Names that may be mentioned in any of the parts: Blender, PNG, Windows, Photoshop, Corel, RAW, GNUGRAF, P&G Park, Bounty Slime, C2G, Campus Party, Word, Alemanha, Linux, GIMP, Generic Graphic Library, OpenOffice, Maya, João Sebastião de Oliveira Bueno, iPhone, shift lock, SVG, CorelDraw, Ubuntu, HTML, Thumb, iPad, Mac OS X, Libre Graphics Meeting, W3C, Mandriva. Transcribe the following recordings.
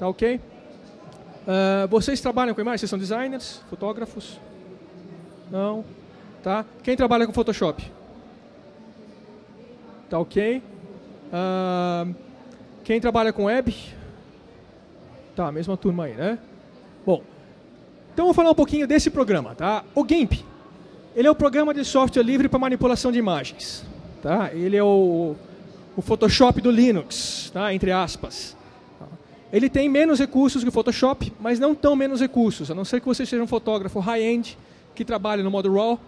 Tá ok? Vocês trabalham com imagem? Vocês são designers? Fotógrafos? Não? Tá? Quem trabalha com Photoshop? Tá ok? Quem trabalha com web? Tá, mesma turma aí, né? Bom, então vou falar um pouquinho desse programa, tá? O GIMP, ele é o programa de software livre para manipulação de imagens, tá? Ele é o Photoshop do Linux, tá? Entre aspas. Ele tem menos recursos que o Photoshop, mas não tão menos recursos, a não ser que você seja um fotógrafo high-end que trabalha no modo RAW,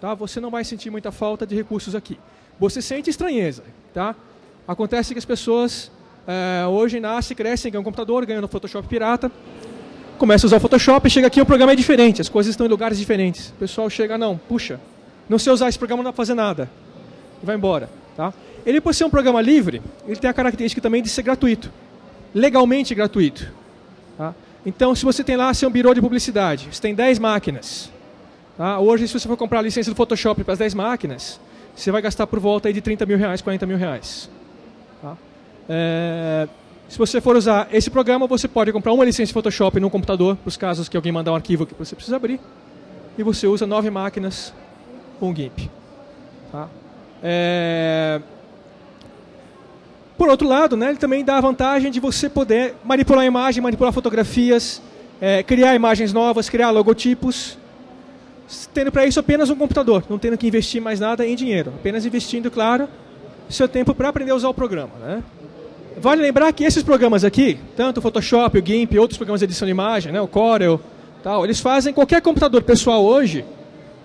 tá? Você não vai sentir muita falta de recursos aqui. Você sente estranheza, tá? Acontece que as pessoas hoje nascem, crescem, ganham um computador, ganham no Photoshop pirata, começa a usar o Photoshop, chega aqui e o programa é diferente, as coisas estão em lugares diferentes. O pessoal chega, não, puxa, não sei usar esse programa, não dá para fazer nada. E vai embora, tá? Ele, por ser um programa livre, ele tem a característica também de ser gratuito. Legalmente gratuito. Tá? Então, se você tem lá seu birô de publicidade, você tem 10 máquinas. Tá? Hoje, se você for comprar a licença do Photoshop para as 10 máquinas, você vai gastar por volta aí de R$30 mil, R$40 mil. Tá? Se você for usar esse programa, você pode comprar uma licença de Photoshop num computador, para os casos que alguém mandar um arquivo que você precisa abrir, e você usa 9 máquinas com o GIMP. Tá? Por outro lado, né, ele também dá a vantagem de você poder manipular a imagem, manipular fotografias, criar imagens novas, criar logotipos, tendo para isso apenas um computador, não tendo que investir mais nada em dinheiro, apenas investindo, claro, seu tempo para aprender a usar o programa. Né? Vale lembrar que esses programas aqui, tanto o Photoshop, o GIMP, outros programas de edição de imagem, né, o Corel, tal, eles fazem qualquer computador pessoal hoje,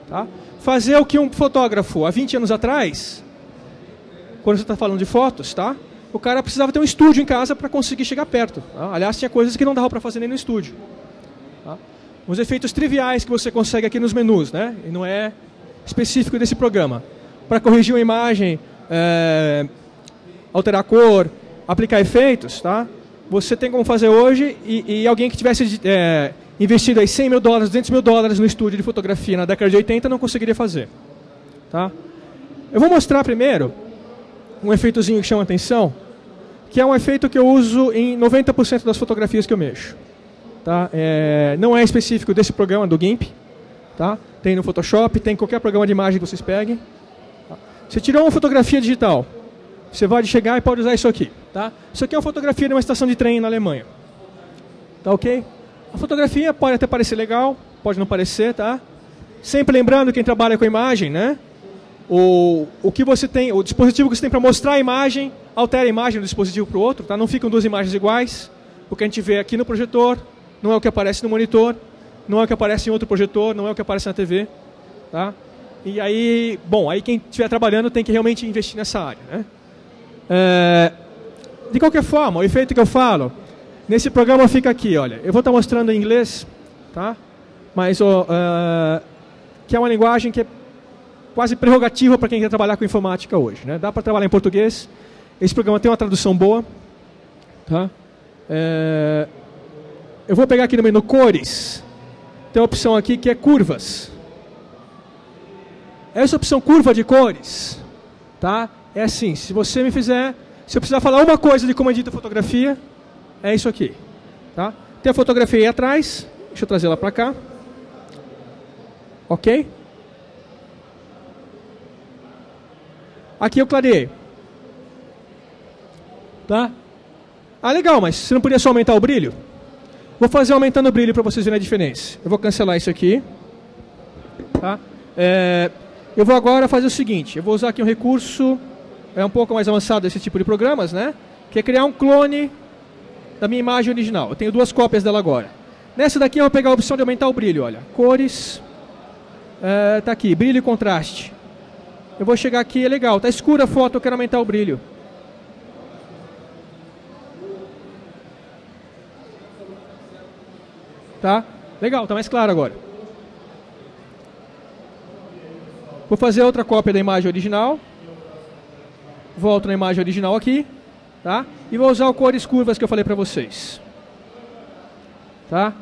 tá, fazer o que um fotógrafo há 20 anos atrás, quando você está falando de fotos, tá? O cara precisava ter um estúdio em casa para conseguir chegar perto. Tá? Aliás, tinha coisas que não dava para fazer nem no estúdio. Tá? Os efeitos triviais que você consegue aqui nos menus, né? E não é específico desse programa. Para corrigir uma imagem, alterar a cor, aplicar efeitos, tá? Você tem como fazer hoje e alguém que tivesse investido aí US$100 mil, US$200 mil no estúdio de fotografia na década de 80 não conseguiria fazer. Tá? Eu vou mostrar primeiro um efeitozinho que chama a atenção, que é um efeito que eu uso em 90% das fotografias que eu mexo. Tá? Não é específico desse programa do GIMP. Tá? Tem no Photoshop, tem qualquer programa de imagem que vocês peguem. Tá? Você tirou uma fotografia digital, você vai chegar e pode usar isso aqui. Tá? Isso aqui é uma fotografia de uma estação de trem na Alemanha. Tá ok? A fotografia pode até parecer legal, pode não parecer. Tá? Sempre lembrando quem trabalha com imagem, né? O que você tem, o dispositivo que você tem para mostrar a imagem, altera a imagem do dispositivo para o outro, tá? Não ficam duas imagens iguais. O que a gente vê aqui no projetor não é o que aparece no monitor, não é o que aparece em outro projetor, não é o que aparece na TV, tá? E aí, bom, aí quem estiver trabalhando tem que realmente investir nessa área, né? De qualquer forma, o efeito que eu falo nesse programa fica aqui, olha. Eu vou estar mostrando em inglês, tá? Mas que é uma linguagem que é quase prerrogativa para quem quer trabalhar com informática hoje, né? Dá para trabalhar em português. Esse programa tem uma tradução boa, tá? Eu vou pegar aqui no menu cores. Tem uma opção aqui que é curvas. Essa opção curva de cores, tá? É assim, se eu precisar falar uma coisa de como edita a fotografia, é isso aqui, tá? Tem a fotografia aí atrás. Deixa eu trazer ela para cá. Ok? Aqui eu clareei. Tá? Ah, legal, mas você não podia só aumentar o brilho? Vou fazer aumentando o brilho para vocês verem a diferença. Eu vou cancelar isso aqui. Tá? Eu vou agora fazer o seguinte. Eu vou usar aqui um recurso um pouco mais avançado desse tipo de programas, né? Que é criar um clone da minha imagem original. Eu tenho duas cópias dela agora. Nessa daqui eu vou pegar a opção de aumentar o brilho. Olha, cores. Tá aqui, brilho e contraste. Eu vou chegar aqui, é legal, tá escura a foto, eu quero aumentar o brilho. Tá? Legal, tá mais claro agora. Vou fazer outra cópia da imagem original. Volto na imagem original aqui, tá? E vou usar o cores curvas que eu falei pra vocês. Tá?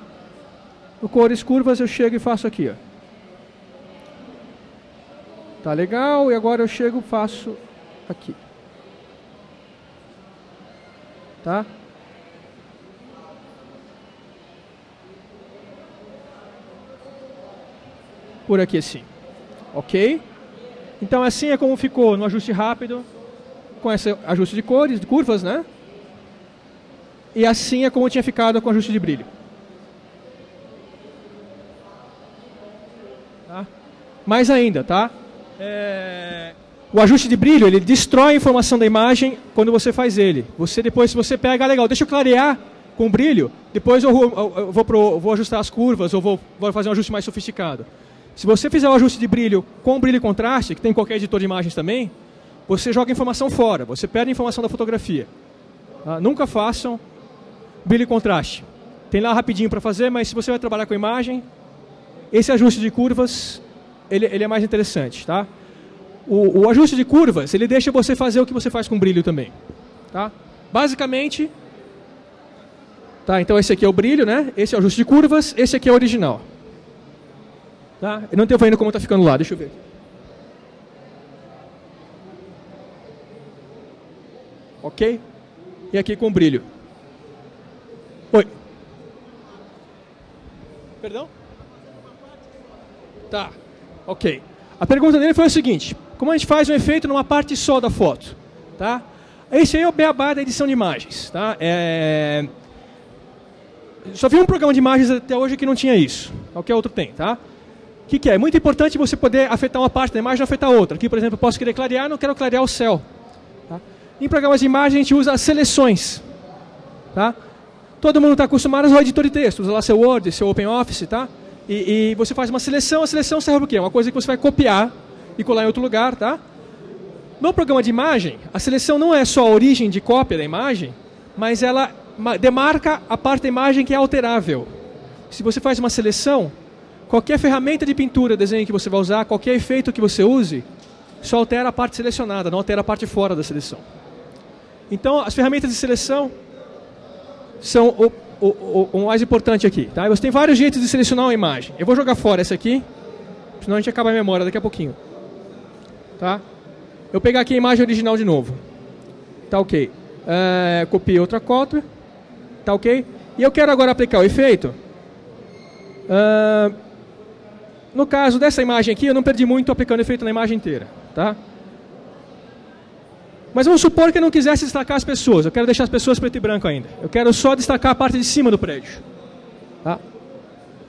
O cores curvas eu chego e faço aqui, ó. Tá legal, e agora eu chego e faço aqui. Tá? por aqui assim. Ok? Então assim é como ficou no ajuste rápido, com esse ajuste de cores, de curvas, né? E assim é como tinha ficado com o ajuste de brilho. Tá? Mais ainda, tá? O ajuste de brilho, ele destrói a informação da imagem quando você faz ele. Você depois, se você pega, legal, deixa eu clarear com brilho, depois eu vou ajustar as curvas, ou vou fazer um ajuste mais sofisticado. Se você fizer o ajuste de brilho com brilho e contraste, que tem em qualquer editor de imagens também, você joga a informação fora, você perde a informação da fotografia. Ah, nunca façam brilho e contraste. Tem lá rapidinho para fazer, mas se você vai trabalhar com imagem, esse ajuste de curvas, ele é mais interessante, tá? O ajuste de curvas, ele deixa você fazer o que você faz com brilho também, tá? Basicamente, tá, então esse aqui é o brilho, né? Esse é o ajuste de curvas, esse aqui é o original. Tá? Eu não estou vendo como está ficando lá, deixa eu ver. Ok? E aqui com brilho. Oi. Perdão? Tá, ok. A pergunta dele foi o seguinte: como a gente faz um efeito numa parte só da foto? Tá? Esse aí é o beabá da edição de imagens. Tá? Só vi um programa de imagens até hoje que não tinha isso. Qualquer outro tem. Tá? O que, que é? É muito importante você poder afetar uma parte da imagem e não afetar outra. Aqui, por exemplo, eu posso querer clarear, não quero clarear o céu. Tá? Em programas de imagem, a gente usa as seleções. Tá? Todo mundo está acostumado a usar o editor de texto. Usa lá seu Word, seu OpenOffice, tá? E você faz uma seleção, a seleção serve para o quê? É uma coisa que você vai copiar e colar em outro lugar, tá? No programa de imagem, a seleção não é só a origem de cópia da imagem, mas ela demarca a parte da imagem que é alterável. Se você faz uma seleção, qualquer ferramenta de pintura, desenho que você vai usar, qualquer efeito que você use, só altera a parte selecionada, não altera a parte fora da seleção. Então, as ferramentas de seleção são o mais importante aqui, tá? Você tem vários jeitos de selecionar uma imagem. Eu vou jogar fora essa aqui, senão a gente acaba a memória daqui a pouquinho, tá? Eu pegar aqui a imagem original de novo, tá ok? Copiei outra cópia, tá ok? E eu quero agora aplicar o efeito. No caso dessa imagem aqui, eu não perdi muito aplicando efeito na imagem inteira, tá? Mas vamos supor que eu não quisesse destacar as pessoas. Eu quero deixar as pessoas preto e branco ainda. Eu quero só destacar a parte de cima do prédio. Tá?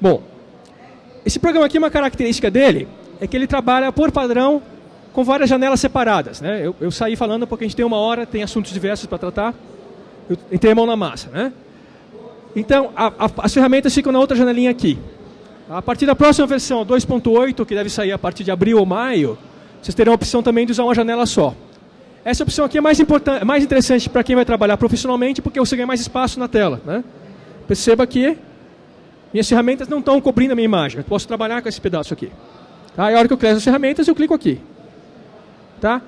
Bom, esse programa aqui, uma característica dele é que ele trabalha por padrão com várias janelas separadas. Né? Eu saí falando porque a gente tem uma hora, tem assuntos diversos para tratar. Eu entrei a mão na massa. Né? Então, as ferramentas ficam na outra janelinha aqui. A partir da próxima versão, 2.8, que deve sair a partir de abril ou maio, vocês terão a opção também de usar uma janela só. Essa opção aqui é mais interessante para quem vai trabalhar profissionalmente, porque você ganha mais espaço na tela. Né? Perceba que minhas ferramentas não estão cobrindo a minha imagem. Eu posso trabalhar com esse pedaço aqui. Tá? E a hora que eu clico nas ferramentas, eu clico aqui. Tá?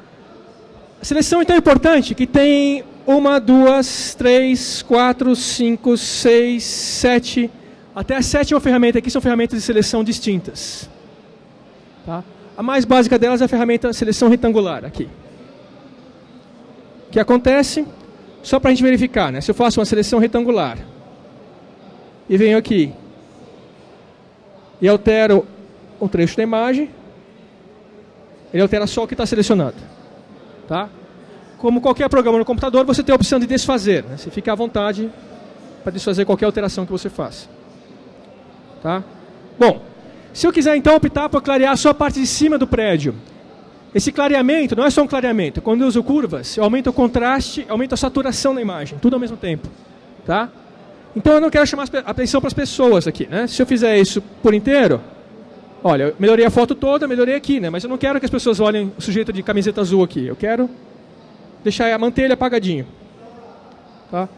A seleção é tão importante que tem 1, 2, 3, 4, 5, 6, 7... Até a 7ª ferramenta aqui são ferramentas de seleção distintas. Tá? A mais básica delas é a ferramenta seleção retangular, aqui. O que acontece, só para a gente verificar, né? Se eu faço uma seleção retangular e venho aqui e altero um trecho da imagem, ele altera só o que está selecionado. Tá? Como qualquer programa no computador, você tem a opção de desfazer. Né? Você fica à vontade para desfazer qualquer alteração que você faça. Tá? Bom, se eu quiser então optar por clarear só a parte de cima do prédio, esse clareamento não é só um clareamento. Quando eu uso curvas, eu aumento o contraste, aumento a saturação da imagem, tudo ao mesmo tempo. Tá? Então eu não quero chamar a atenção para as pessoas aqui. Né? Se eu fizer isso por inteiro, olha, eu melhorei a foto toda, melhorei aqui, né? Mas eu não quero que as pessoas olhem o sujeito de camiseta azul aqui. Eu quero deixar, manter ele apagadinho. Tá?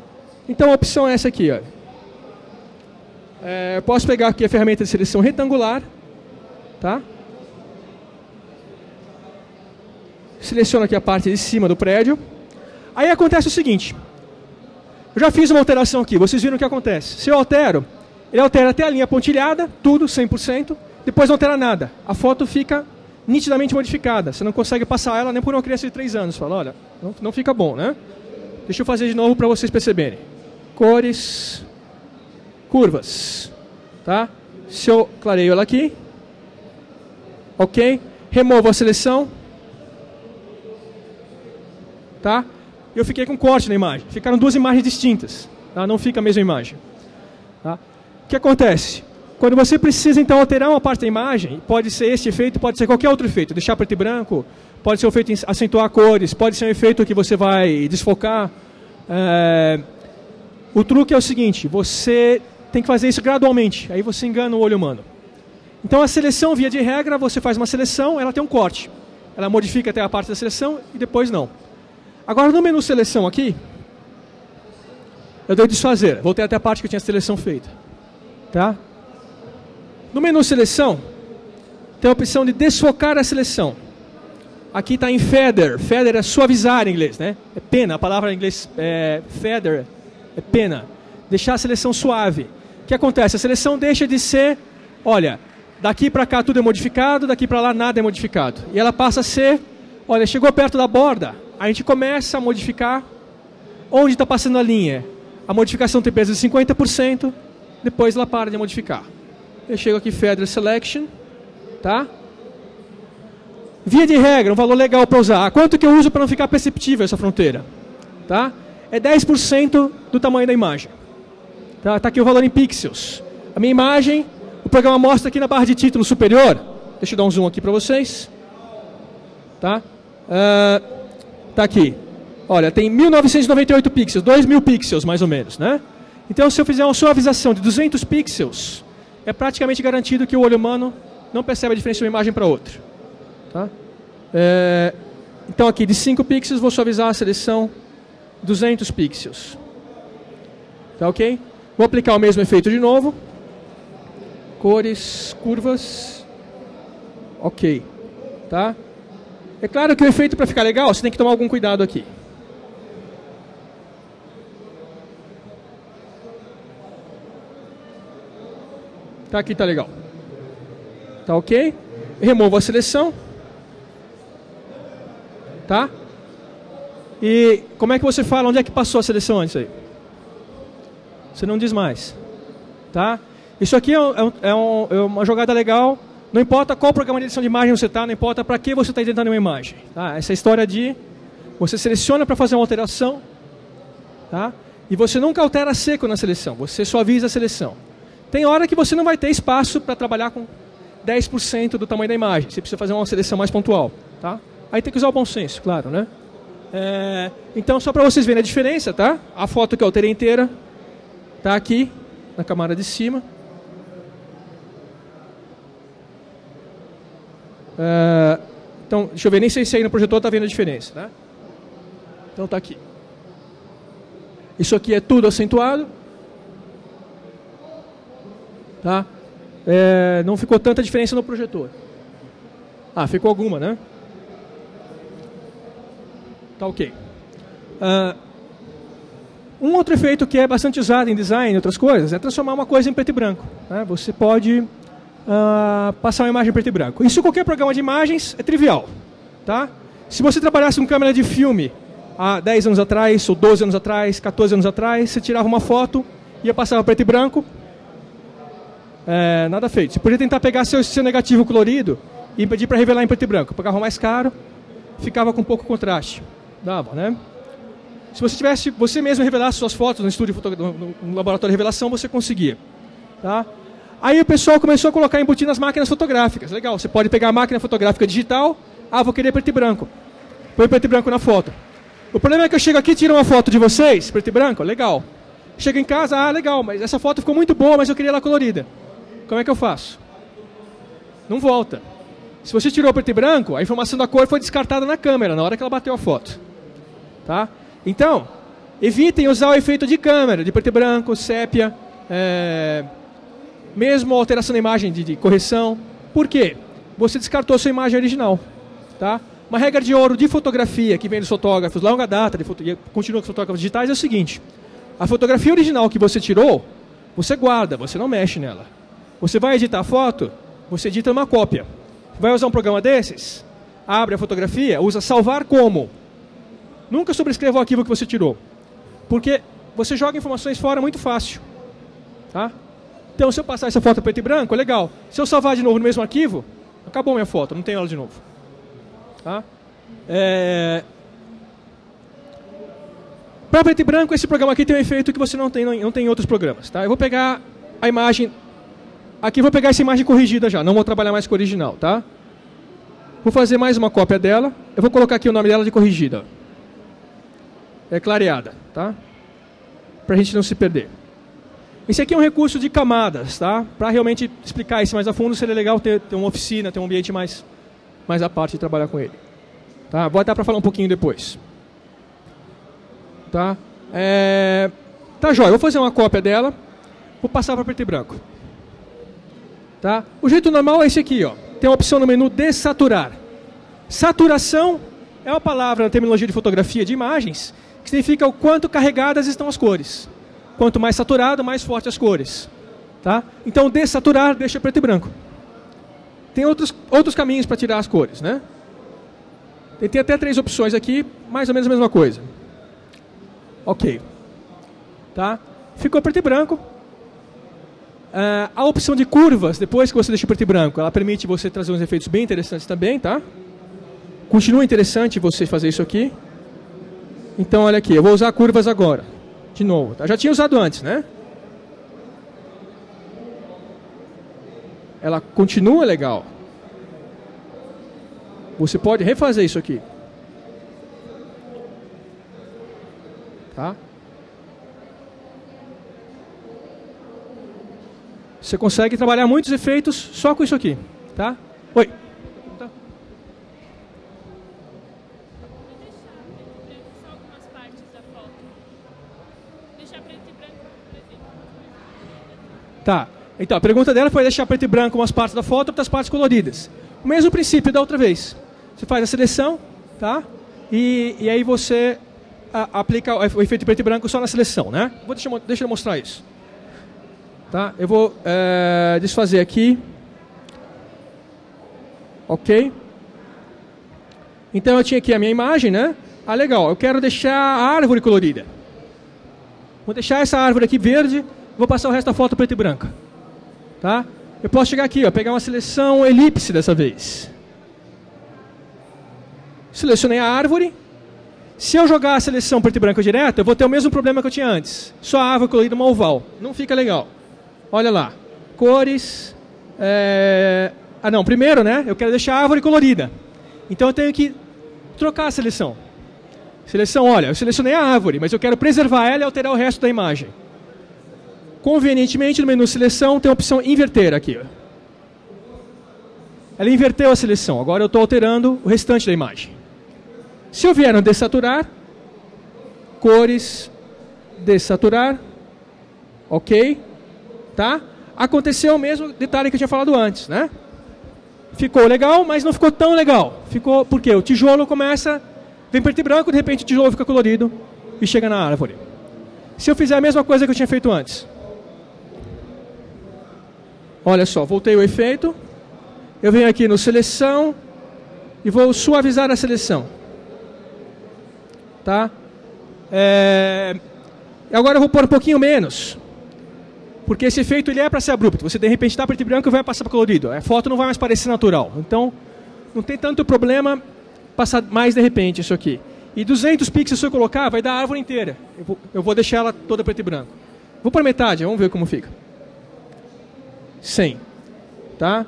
Então a opção é essa aqui. Olha. Eu posso pegar aqui a ferramenta de seleção retangular. Tá? Seleciono aqui a parte de cima do prédio. Aí acontece o seguinte. Eu já fiz uma alteração aqui. Vocês viram o que acontece. Se eu altero, ele altera até a linha pontilhada, tudo, 100%. Depois não altera nada. A foto fica nitidamente modificada. Você não consegue passar ela nem por uma criança de 3 anos. Fala, olha, não fica bom, né? Deixa eu fazer de novo para vocês perceberem. Cores, curvas. Tá? Se eu clareio ela aqui, Ok? Removo a seleção. Tá? Eu fiquei com corte na imagem. Ficaram duas imagens distintas. Tá? Não fica a mesma imagem. Tá? O que acontece? Quando você precisa, então, alterar uma parte da imagem, pode ser esse efeito, pode ser qualquer outro efeito. Deixar preto e branco, pode ser um efeito acentuar cores, pode ser um efeito que você vai desfocar. O truque é o seguinte, você tem que fazer isso gradualmente, aí você engana o olho humano. Então, a seleção, via de regra, você faz uma seleção, ela tem um corte. Ela modifica até a parte da seleção e depois não. Agora, no menu seleção aqui, eu dei desfazer. Voltei até a parte que eu tinha a seleção feita. Tá? No menu seleção, tem a opção de desfocar a seleção. Aqui está em feather. Feather é suavizar em inglês, né? É pena. A palavra em inglês é feather, é pena. Deixar a seleção suave. O que acontece? A seleção deixa de ser, olha, daqui para cá tudo é modificado, daqui para lá nada é modificado. E ela passa a ser, olha, chegou perto da borda, a gente começa a modificar onde está passando a linha. A modificação tem peso de 50%, depois ela para de modificar. Eu chego aqui, Feather Selection, tá? Via de regra, um valor legal para usar. Quanto que eu uso para não ficar perceptível essa fronteira? Tá? É 10% do tamanho da imagem. Tá? Tá aqui o valor em pixels. A minha imagem, o programa mostra aqui na barra de título superior. Deixa eu dar um zoom aqui para vocês. Tá? Tá aqui. Olha, tem 1998 pixels, 2000 pixels mais ou menos, né? Então, se eu fizer uma suavização de 200 pixels, é praticamente garantido que o olho humano não percebe a diferença de uma imagem para outra. Tá? Então aqui, de 5 pixels, vou suavizar a seleção 200 pixels. Tá ok? Vou aplicar o mesmo efeito de novo. Cores, curvas. Ok. Tá? É claro que o efeito, para ficar legal, você tem que tomar algum cuidado aqui. Tá, aqui tá legal. Tá ok? Removo a seleção. Tá? E como é que você fala onde é que passou a seleção antes aí? Você não diz mais. Tá? Isso aqui é uma jogada legal. Não importa qual programa de edição de imagem você está, não importa para que você está editando uma imagem. Tá? Essa história de você seleciona para fazer uma alteração, tá? E você nunca altera seco na seleção, você suaviza a seleção. Tem hora que você não vai ter espaço para trabalhar com 10% do tamanho da imagem. Você precisa fazer uma seleção mais pontual. Tá? Aí tem que usar o bom senso, claro. Né? Então, só para vocês verem a diferença, tá? A foto que eu alterei inteira está aqui, na camada de cima. Então, deixa eu ver, nem sei se aí no projetor está vendo a diferença. Né? Então, está aqui. Isso aqui é tudo acentuado. Tá? Não ficou tanta diferença no projetor. Ah, ficou alguma, né? Tá ok. Um outro efeito que é bastante usado em design e outras coisas é transformar uma coisa em preto e branco. Né? Você pode passar uma imagem em preto e branco. Isso em qualquer programa de imagens é trivial. Tá? Se você trabalhasse com câmera de filme há 10 anos atrás, ou 12 anos atrás, 14 anos atrás, você tirava uma foto, ia passar preto e branco. Nada feito. Você podia tentar pegar seu negativo colorido e pedir para revelar em preto e branco. Pagava mais caro, ficava com pouco contraste. Dava, né? Se você tivesse, você mesmo revelasse suas fotos no estúdio, no laboratório de revelação, você conseguia. Tá? Aí o pessoal começou a colocar embutido nas máquinas fotográficas. Legal, você pode pegar a máquina fotográfica digital, ah, vou querer preto e branco. Põe preto e branco na foto. O problema é que eu chego aqui, tiro uma foto de vocês, preto e branco, legal. Chego em casa, ah, legal, mas essa foto ficou muito boa, mas eu queria ela colorida. Como é que eu faço? Não volta. Se você tirou preto e branco, a informação da cor foi descartada na câmera, na hora que ela bateu a foto. Tá? Então, evitem usar o efeito de câmera, de preto e branco, sépia, mesmo alteração da imagem de correção. Por quê? Você descartou a sua imagem original. Tá? Uma regra de ouro de fotografia, que vem dos fotógrafos, longa data, e continua com os fotógrafos digitais, é o seguinte. A fotografia original que você tirou, você guarda, você não mexe nela. Você vai editar a foto, você edita uma cópia. Vai usar um programa desses? Abre a fotografia, usa salvar como. Nunca sobrescreva o arquivo que você tirou. Porque você joga informações fora muito fácil. Tá? Então, se eu passar essa foto preto e branco, legal. Se eu salvar de novo no mesmo arquivo, Acabou minha foto, não tenho ela de novo. Tá? Para preto e branco, esse programa aqui tem um efeito que você não tem em outros programas. Tá? Eu vou pegar a imagem... Aqui eu vou pegar essa imagem corrigida já, não vou trabalhar mais com o original. Tá? Vou fazer mais uma cópia dela. Eu vou colocar aqui o nome dela de corrigida. É clareada. Tá? Para a gente não se perder. Esse aqui é um recurso de camadas. Tá? Para realmente explicar isso mais a fundo, seria legal ter uma oficina, ter um ambiente mais à parte de trabalhar com ele. Tá? Vou até para falar um pouquinho depois. Tá, tá jóia, vou fazer uma cópia dela, vou passar para preto e branco. Tá? O jeito normal é esse aqui, ó. Tem uma opção no menu dessaturar. Saturação é uma palavra na terminologia de fotografia de imagens que significa o quanto carregadas estão as cores. Quanto mais saturado, mais forte as cores. Tá? Então, dessaturar deixa preto e branco. Tem outros caminhos para tirar as cores, né? Tem até 3 opções aqui, mais ou menos a mesma coisa. Ok. Tá? Ficou preto e branco. A opção de curvas, depois que você deixa preto e branco, ela permite você trazer uns efeitos bem interessantes também. Tá? Continua interessante você fazer isso aqui. Então, olha aqui. Eu vou usar curvas agora. De novo. Tá? Já tinha usado antes, né? Ela continua legal. Você pode refazer isso aqui. Tá? Você consegue trabalhar muitos efeitos só com isso aqui. Tá? Oi. Tá. Então, a pergunta dela foi deixar preto e branco umas partes da foto e outras partes coloridas. O mesmo princípio da outra vez. Você faz a seleção, tá? E aí você... aplica o efeito preto e branco só na seleção, né? Deixa eu mostrar isso. Tá? Eu vou desfazer aqui. Ok. Então eu tinha aqui a minha imagem, né? Ah, legal. Eu quero deixar a árvore colorida. Vou deixar essa árvore aqui verde. Vou passar o resto da foto preto e branca. Tá? Eu posso chegar aqui, ó, pegar uma seleção elipse dessa vez. Selecionei a árvore. Se eu jogar a seleção preto e branco direto, eu vou ter o mesmo problema que eu tinha antes. Só a árvore colorida uma oval. Não fica legal. Olha lá. Cores. Ah, não. Primeiro, né? Eu quero deixar a árvore colorida. Então eu tenho que trocar a seleção. Seleção, olha. Eu selecionei a árvore, mas eu quero preservar ela e alterar o resto da imagem. Convenientemente, no menu seleção, tem a opção inverter aqui. Ela inverteu a seleção. Agora eu estou alterando o restante da imagem. Se eu vier no dessaturar, cores, dessaturar, ok, tá? Aconteceu o mesmo detalhe que eu tinha falado antes, né? Ficou legal, mas não ficou tão legal. Ficou porque o tijolo começa, vem preto e branco, de repente o tijolo fica colorido e chega na árvore. Se eu fizer a mesma coisa que eu tinha feito antes. Olha só, voltei o efeito. Eu venho aqui no seleção e vou suavizar a seleção. Tá? Agora eu vou pôr um pouquinho menos. Porque esse efeito ele é para ser abrupto. Você de repente está preto e branco e vai passar para colorido. A foto não vai mais parecer natural. Então, não tem tanto problema passar mais de repente isso aqui. E 200 pixels se eu colocar, vai dar a árvore inteira. Eu vou deixar ela toda preto e branco. Vou para metade, vamos ver como fica. 100. Tá?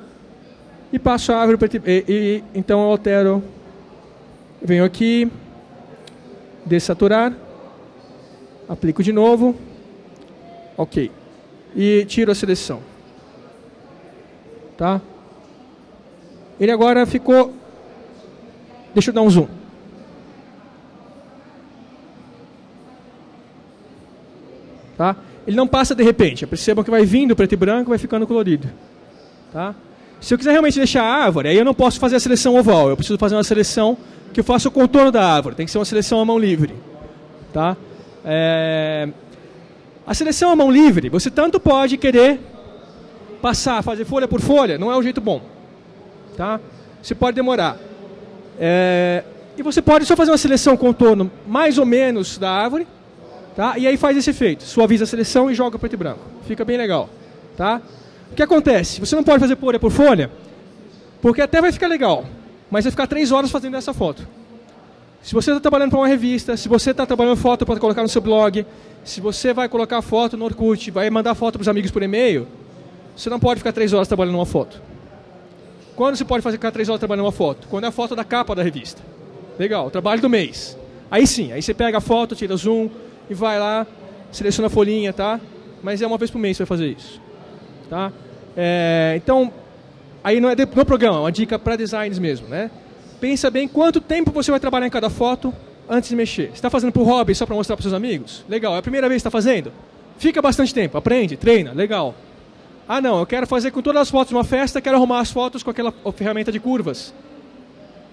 E passo a árvore preto e branco. Então eu altero. Venho aqui. Dessaturar, aplico de novo, ok, e tiro a seleção. Tá? Ele agora ficou, deixa eu dar um zoom. Tá? Ele não passa de repente, percebam que vai vindo preto e branco, vai ficando colorido. Tá? Se eu quiser realmente deixar a árvore, aí eu não posso fazer a seleção oval, eu preciso fazer uma seleção que eu faça o contorno da árvore. Tem que ser uma seleção à mão livre. Tá? A seleção à mão livre, você tanto pode querer passar, fazer folha por folha, não é um jeito bom. Tá? Você pode demorar. E você pode só fazer uma seleção contorno mais ou menos da árvore, tá? E aí faz esse efeito. Suaviza a seleção e joga preto e branco. Fica bem legal. Tá? O que acontece? Você não pode fazer folha por folha, Porque até vai ficar legal, mas vai ficar 3 horas fazendo essa foto. Se você está trabalhando para uma revista, se você está trabalhando foto para colocar no seu blog, se você vai colocar foto no Orkut, vai mandar foto para os amigos por e-mail, você não pode ficar 3 horas trabalhando uma foto. Quando você pode ficar 3 horas trabalhando uma foto? Quando é a foto da capa da revista. Legal, trabalho do mês. Aí sim, aí você pega a foto, tira zoom e vai lá, seleciona a folhinha, tá? Mas é uma vez por mês que você vai fazer isso. Tá? Então, aí não é no programa, é uma dica para designers mesmo, né? Pensa bem quanto tempo você vai trabalhar em cada foto antes de mexer. Você está fazendo por hobby, só para mostrar para seus amigos? Legal. É a primeira vez que está fazendo? Fica bastante tempo. Aprende, treina. Legal. Ah, não. Eu quero fazer com todas as fotos de uma festa, quero arrumar as fotos com aquela ferramenta de curvas.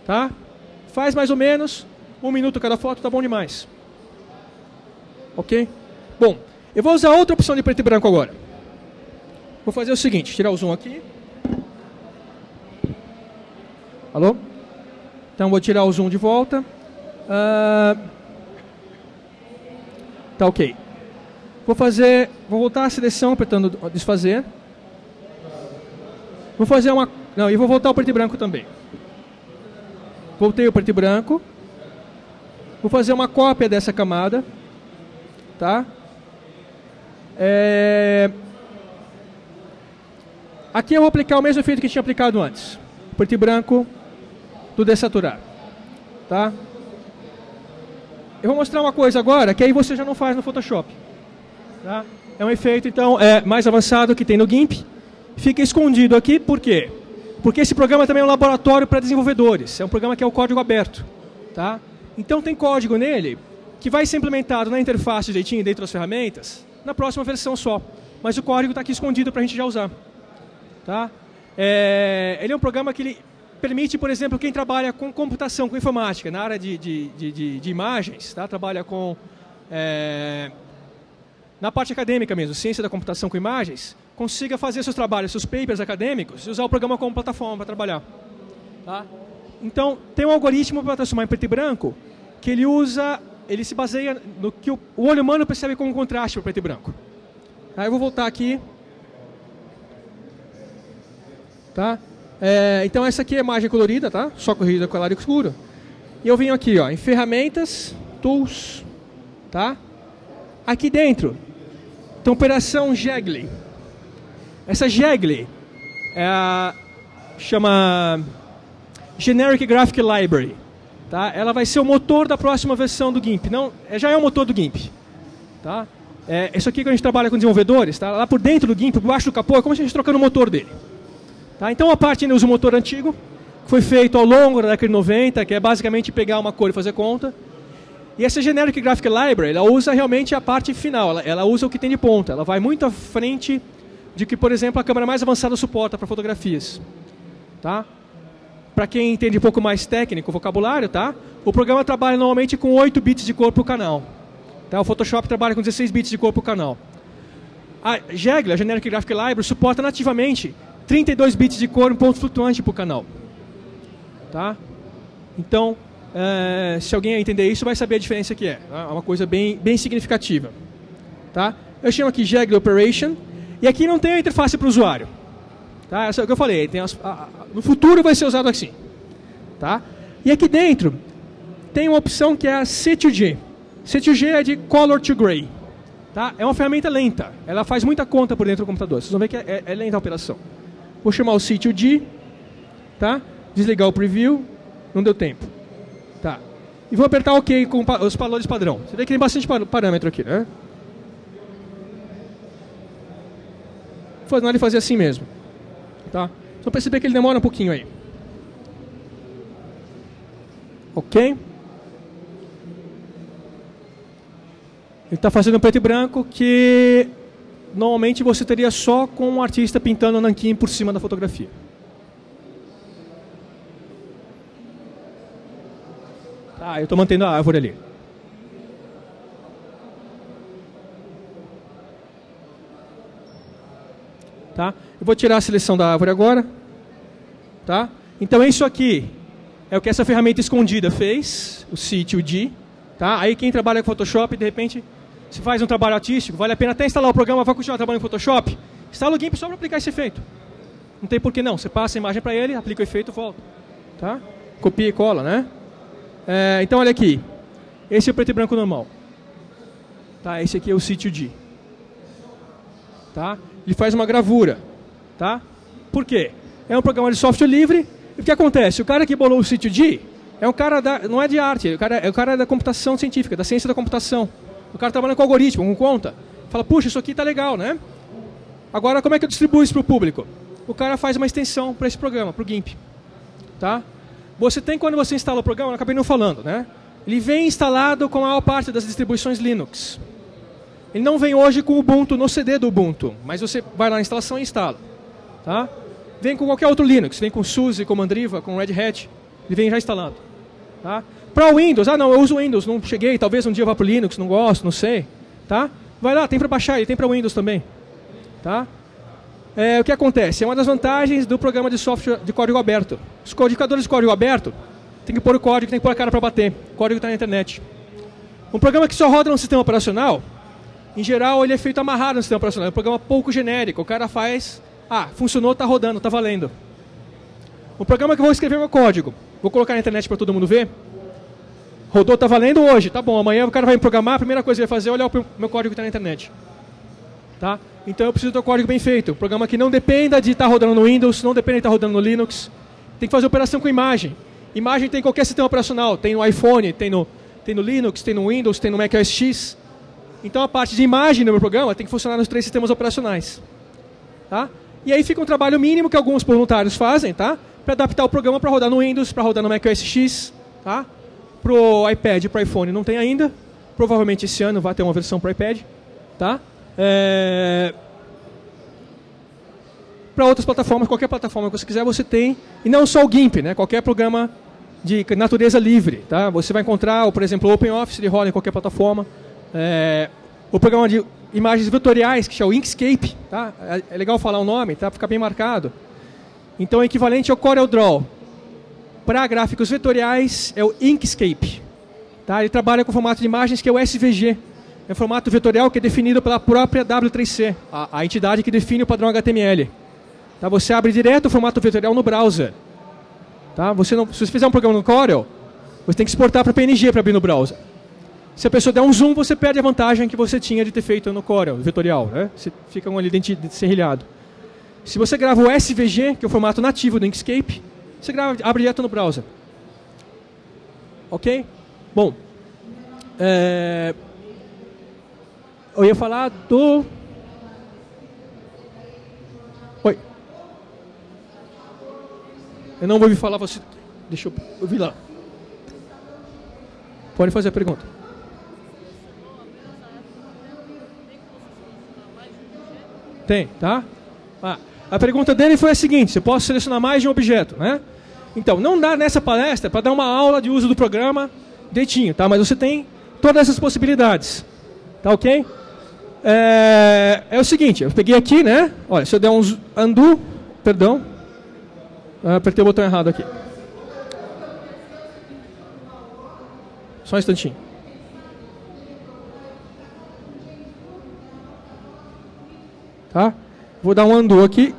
Tá? Faz mais ou menos 1 minuto cada foto, tá bom demais. Ok? Bom, eu vou usar outra opção de preto e branco agora. Vou fazer o seguinte. Tirar o zoom aqui. Alô? Então, vou tirar o zoom de volta. Tá ok. Vou voltar a seleção, apertando desfazer. Vou fazer uma... Não, e vou voltar o preto e branco também. Voltei o preto e branco. Vou fazer uma cópia dessa camada. Tá? Aqui eu vou aplicar o mesmo efeito que tinha aplicado antes. Preto e branco... do dessaturar, tá? Eu vou mostrar uma coisa agora que aí você já não faz no Photoshop, tá? É um efeito então mais avançado que tem no GIMP, fica escondido aqui, por quê? Porque esse programa também é um laboratório para desenvolvedores, é um programa que é o código aberto, tá? Então tem código nele que vai ser implementado na interface direitinho dentro das ferramentas na próxima versão só, mas o código está aqui escondido para a gente já usar, tá? Ele é um programa que ele permite, por exemplo, quem trabalha com computação, com informática, na área de imagens, tá? Trabalha com... na parte acadêmica mesmo, ciência da computação com imagens, consiga fazer seus trabalhos, seus papers acadêmicos e usar o programa como plataforma para trabalhar. Tá? Então, tem um algoritmo para transformar em preto e branco que ele usa, ele se baseia no que o olho humano percebe como contraste para o preto e branco. Aí eu vou voltar aqui. Tá? Então essa aqui é a imagem colorida, tá? Só corrigida com a lápis escuro. E eu venho aqui, ó, em ferramentas, tools, tá? Aqui dentro, então operação Jegle. Essa Jegle chama Generic Graphic Library, tá? Ela vai ser o motor da próxima versão do GIMP. Não, já é o motor do GIMP, tá? Isso aqui que a gente trabalha com desenvolvedores, tá? Lá por dentro do GIMP, por baixo do capô, é como se a gente trocando o motor dele. Tá, então a parte ainda usa o motor antigo, que foi feito ao longo da década de 90, que é basicamente pegar uma cor e fazer conta. E essa Generic Graphic Library, ela usa realmente a parte final, ela usa o que tem de ponta. Ela vai muito à frente de que, por exemplo, a câmera mais avançada suporta para fotografias. Tá? Para quem entende um pouco mais técnico, vocabulário, tá? O programa trabalha normalmente com 8 bits de cor por canal. Tá? O Photoshop trabalha com 16 bits de cor por canal. A Jegle, a Generic Graphic Library, suporta nativamente 32 bits de cor, um ponto flutuante para o canal. Tá? Então, se alguém entender isso, vai saber a diferença que é. É uma coisa bem significativa. Tá? Eu chamo aqui Jegle Operation. E aqui não tem a interface para o usuário. Tá? Essa é o que eu falei. Tem no futuro vai ser usado assim. Tá? E aqui dentro, tem uma opção que é a C2G. C2G é de Color to Gray. Tá? É uma ferramenta lenta. Ela faz muita conta por dentro do computador. Vocês vão ver que é lenta a operação. Vou chamar o C2G, tá? Desligar o preview, não deu tempo. Tá. E vou apertar OK com os valores padrão. Você vê que tem bastante parâmetro aqui, né? Vou fazer ele fazer assim mesmo. Tá? Só perceber que ele demora um pouquinho aí. Ok. Ele está fazendo um preto e branco que... normalmente você teria só com um artista pintando o nanquim por cima da fotografia. Tá, eu estou mantendo a árvore ali. Tá? Eu vou tirar a seleção da árvore agora. Tá? Então isso aqui é o que essa ferramenta escondida fez, o C2G. Tá? Aí quem trabalha com Photoshop, de repente... se faz um trabalho artístico, vale a pena até instalar o programa, vai continuar trabalhando em Photoshop, instala o GIMP só para aplicar esse efeito. Não tem por que não. Você passa a imagem para ele, aplica o efeito e volta. Tá? Copia e cola, né? É, então, olha aqui. Esse é o preto e branco normal. Tá? Esse aqui é o C2G. Tá? Ele faz uma gravura. Tá? Por quê? É um programa de software livre. E o que acontece? O cara que bolou o C2G é um cara não é de arte, é o cara da computação científica, da ciência da computação. O cara trabalha com algoritmo, com conta. Fala, puxa, isso aqui tá legal, né? Agora, como é que eu distribuo isso para o público? O cara faz uma extensão para esse programa, para o GIMP. Tá? Você tem, quando você instala o programa, eu acabei não falando, né? Ele vem instalado com a maior parte das distribuições Linux. Ele não vem hoje com o Ubuntu, no CD do Ubuntu, mas você vai lá na instalação e instala. Tá? Vem com qualquer outro Linux, vem com SUSE, com Mandriva, com Red Hat, ele vem já instalado. Tá? Para o Windows, ah não, eu uso o Windows, não cheguei, talvez um dia vá para o Linux, não gosto, não sei. Tá? Vai lá, tem para baixar, ele tem para Windows também. Tá? É, o que acontece? É uma das vantagens do programa de software de código aberto. Os codificadores de código aberto tem que pôr o código, tem que pôr a cara para bater. O código está na internet. Um programa que só roda no sistema operacional, em geral, ele é feito amarrado no sistema operacional. É um programa pouco genérico. O cara faz, ah, funcionou, está rodando, está valendo. Um programa que eu vou escrever meu código, vou colocar na internet para todo mundo ver. Rodou, está valendo hoje. Tá bom, amanhã o cara vai me programar, a primeira coisa que ele vai fazer é olhar o meu código que está na internet. Tá? Então eu preciso do código bem feito. Um programa que não dependa de estar rodando no Windows, não dependa de estar rodando no Linux. Tem que fazer operação com imagem. Imagem tem em qualquer sistema operacional. Tem no iPhone, tem no Linux, tem no Windows, tem no Mac OS X. Então a parte de imagem do meu programa tem que funcionar nos 3 sistemas operacionais. Tá? E aí fica um trabalho mínimo que alguns voluntários fazem, tá? Para adaptar o programa para rodar no Windows, para rodar no Mac OS X, tá? Para o iPad e para o iPhone não tem ainda. Provavelmente esse ano vai ter uma versão para o iPad. Tá? Para outras plataformas, qualquer plataforma que você quiser, você tem, e não só o GIMP, né? Qualquer programa de natureza livre, tá? Você vai encontrar, por exemplo, o OpenOffice, ele roda em qualquer plataforma, o programa de imagens vetoriais, que é o Inkscape, tá? É legal falar o nome, tá? Para ficar bem marcado. Então, o equivalente ao CorelDraw para gráficos vetoriais é o Inkscape, tá? Ele trabalha com o formato de imagens que é o SVG. É um formato vetorial que é definido pela própria W3C, a entidade que define o padrão HTML. Tá? Você abre direto o formato vetorial no browser. Tá? Se você fizer um programa no Corel, você tem que exportar para PNG para abrir no browser. Se a pessoa der um zoom, você perde a vantagem que você tinha de ter feito no Corel, vetorial. Né? Você fica ali serrilhado. Se você grava o SVG, que é o formato nativo do Inkscape, você abre direto no browser. Ok? Bom... Eu ia falar do... Oi. Eu não vou ouvir falar você... Deixa eu ouvir lá. Pode fazer a pergunta. Tem, tá? Ah, a pergunta dele foi a seguinte. Você pode selecionar mais de um objeto, né? Então, não dá nessa palestra para dar uma aula de uso do programa direitinho, tá? Mas você tem todas essas possibilidades. Tá ok? É o seguinte, eu peguei aqui, né? Olha, se eu der um undo, perdão, apertei o botão errado aqui. Só um instantinho. Tá? Vou dar um undo aqui,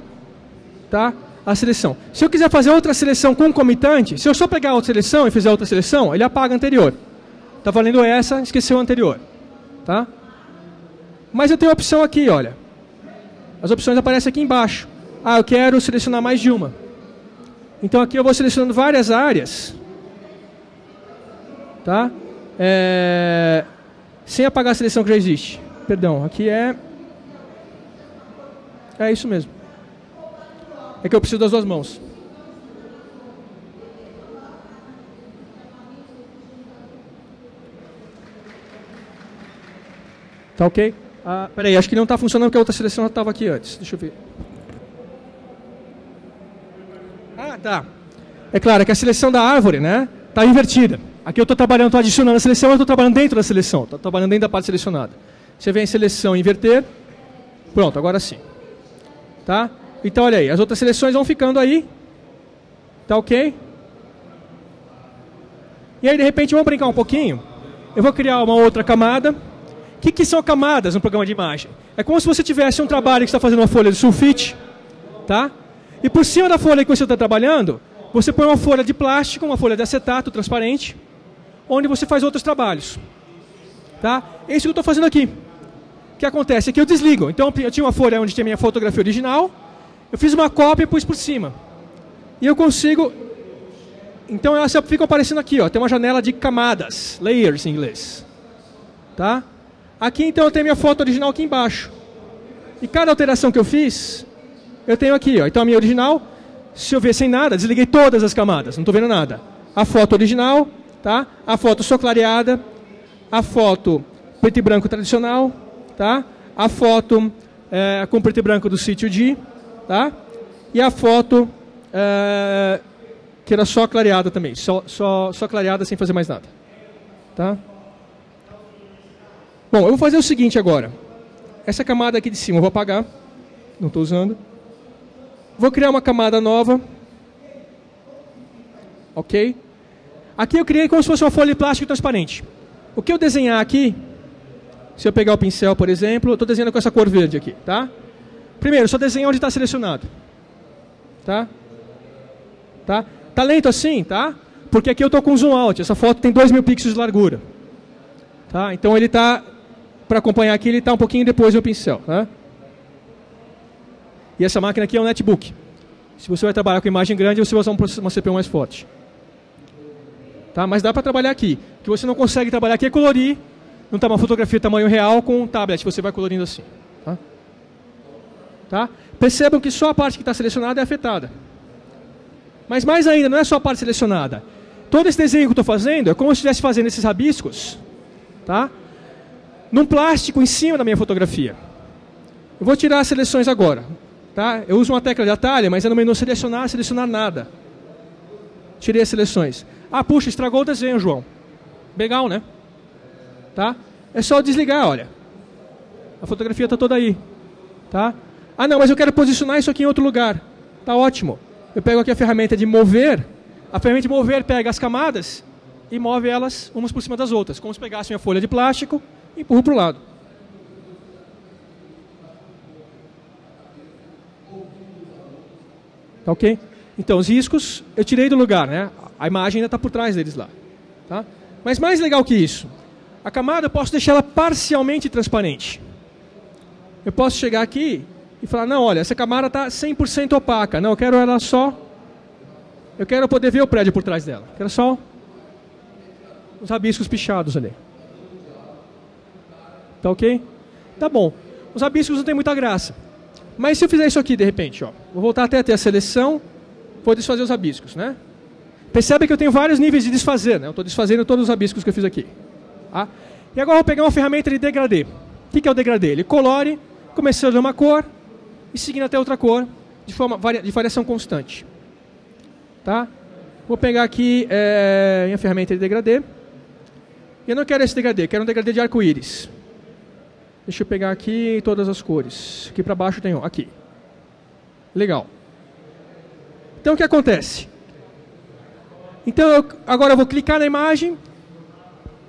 tá? A seleção. Se eu quiser fazer outra seleção concomitante, se eu só pegar outra seleção e fizer outra seleção, ele apaga a anterior. Tá valendo essa, esqueceu a anterior. Tá? Mas eu tenho a opção aqui, olha. As opções aparecem aqui embaixo. Ah, eu quero selecionar mais de uma. Então aqui eu vou selecionando várias áreas. Tá? Sem apagar a seleção que já existe. Perdão, aqui é... É isso mesmo. É que eu preciso das duas mãos. Tá ok? Ah, peraí, acho que não está funcionando porque a outra seleção já estava aqui antes. Deixa eu ver. Ah, tá. É claro, é que a seleção da árvore, né? Está invertida. Aqui eu estou trabalhando, estou adicionando a seleção, eu estou trabalhando dentro da seleção. Estou trabalhando dentro da parte selecionada. Você vem em seleção, inverter. Pronto, agora sim. Tá? Então, olha aí. As outras seleções vão ficando aí. Tá ok? E aí, de repente, vamos brincar um pouquinho. Eu vou criar uma outra camada. O que são camadas no programa de imagem? É como se você tivesse um trabalho que está fazendo uma folha de sulfite, tá? E por cima da folha que você está trabalhando, você põe uma folha de plástico, uma folha de acetato transparente, onde você faz outros trabalhos. Tá? É isso que eu estou fazendo aqui. O que acontece é que eu desligo. Então, eu tinha uma folha onde tinha minha fotografia original, eu fiz uma cópia e pus por cima. E eu consigo... Então, elas ficam aparecendo aqui. Ó. Tem uma janela de camadas, layers em inglês. Tá? Aqui, então, eu tenho minha foto original aqui embaixo. E cada alteração que eu fiz, eu tenho aqui. Ó. Então, a minha original, se eu ver sem nada, desliguei todas as camadas, não estou vendo nada. A foto original, tá? A foto só clareada, a foto preto e branco tradicional, tá? A foto com preto e branco do C2G, tá? E a foto que era só clareada também, só clareada sem fazer mais nada. Tá? Bom, eu vou fazer o seguinte agora. Essa camada aqui de cima eu vou apagar, não estou usando. Vou criar uma camada nova. Ok? Aqui eu criei como se fosse uma folha de plástico transparente. O que eu desenhar aqui, se eu pegar o pincel, por exemplo, eu estou desenhando com essa cor verde aqui, tá? Primeiro, só desenhar onde está selecionado. Tá? Tá lento assim, tá? Porque aqui eu estou com zoom out. Essa foto tem 2.000 pixels de largura. Tá? Então ele está, para acompanhar aqui, ele está um pouquinho depois do pincel, tá? E essa máquina aqui é um netbook. Se você vai trabalhar com imagem grande, você vai usar uma CPU mais forte. Tá? Mas dá para trabalhar aqui. O que você não consegue trabalhar aqui é colorir. Não está uma fotografia tamanho real com um tablet. Você vai colorindo assim. Tá? Tá? Percebam que só a parte que está selecionada é afetada. Mas mais ainda, não é só a parte selecionada. Todo esse desenho que eu estou fazendo é como se eu estivesse fazendo esses rabiscos, tá? Num plástico em cima da minha fotografia. Eu vou tirar as seleções agora. Tá? Eu uso uma tecla de atalho, mas é no menu selecionar, selecionar nada. Tirei as seleções. Ah, puxa, estragou o desenho, João. Legal, né? Tá? É só desligar, olha. A fotografia está toda aí. Tá? Ah, não, mas eu quero posicionar isso aqui em outro lugar. Tá ótimo. Eu pego aqui a ferramenta de mover. A ferramenta de mover pega as camadas e move elas umas por cima das outras. Como se pegasse uma folha de plástico e empurro para o lado. Ok? Então, os riscos eu tirei do lugar, né? A imagem ainda está por trás deles lá. Tá? Mas mais legal que isso, a camada eu posso deixar ela parcialmente transparente. Eu posso chegar aqui e falar, não, olha, essa camada está 100% opaca. Não, eu quero ela só... Eu quero poder ver o prédio por trás dela. Eu quero só os rabiscos pichados ali. Tá ok? Tá bom. Os rabiscos não tem muita graça. Mas se eu fizer isso aqui, de repente, ó, vou voltar até ter a seleção, vou desfazer os rabiscos, né? Percebe que eu tenho vários níveis de desfazer, né? Eu estou desfazendo todos os rabiscos que eu fiz aqui. Tá? E agora eu vou pegar uma ferramenta de degradê. O que é o degradê? Ele colore, começando de uma cor e seguindo até outra cor, de variação constante. Tá? Vou pegar aqui minha ferramenta de degradê. Eu não quero esse degradê, quero um degradê de arco-íris. Deixa eu pegar aqui todas as cores. Aqui para baixo tem um. Aqui. Legal. Então o que acontece? Então agora eu vou clicar na imagem